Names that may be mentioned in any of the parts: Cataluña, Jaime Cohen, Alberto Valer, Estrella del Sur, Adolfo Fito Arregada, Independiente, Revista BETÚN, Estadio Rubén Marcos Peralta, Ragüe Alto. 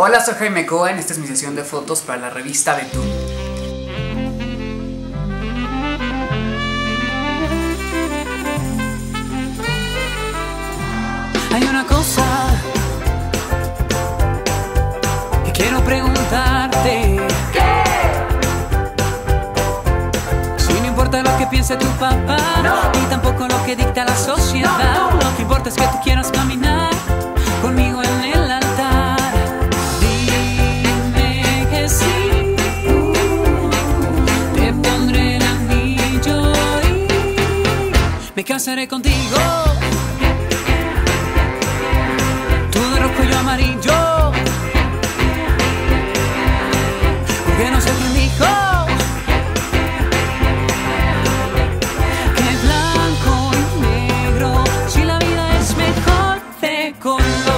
Hola, soy Jaime Cohen, esta es mi sesión de fotos para la revista Betún. Hay una cosa que quiero preguntarte. ¿Qué? Si no importa lo que piense tu papá, no. Y tampoco lo que dicta la sociedad, no. Lo que importa es que tú quieras caminar conmigo en el altar. Me casaré contigo, tú de rojo y yo amarillo, porque no sé quién dijo que blanco y negro, si la vida es mejor de color.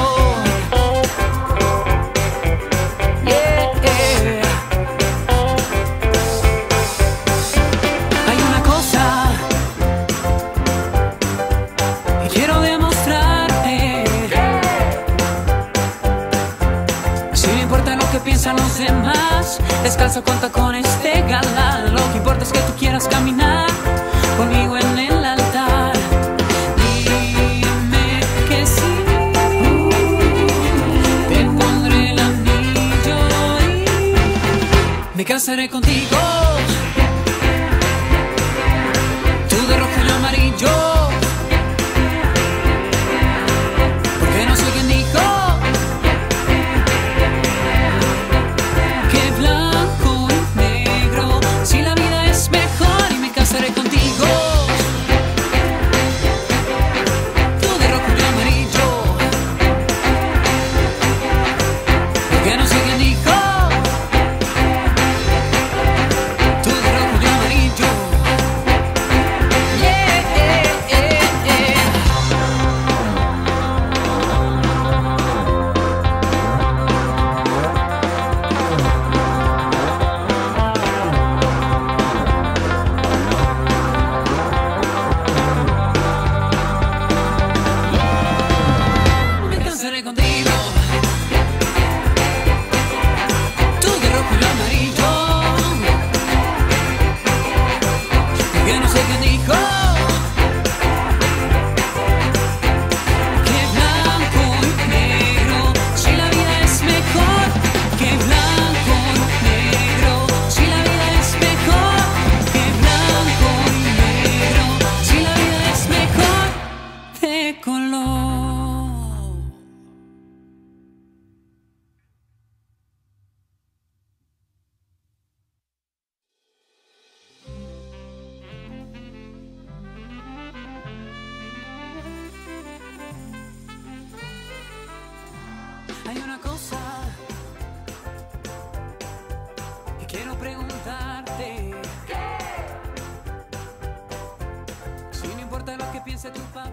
Hay una cosa quiero demostrarte. Si no importa lo que piensan los demás, descalzo con tacones de gala, lo que importa es que tú quieras caminar conmigo en el altar. Dime que sí, te pondré el anillo y me casaré contigo, tú de rojo y amarillo. Hay una cosa que quiero preguntarte. ¿Qué? Si no importa lo que piense tu papá.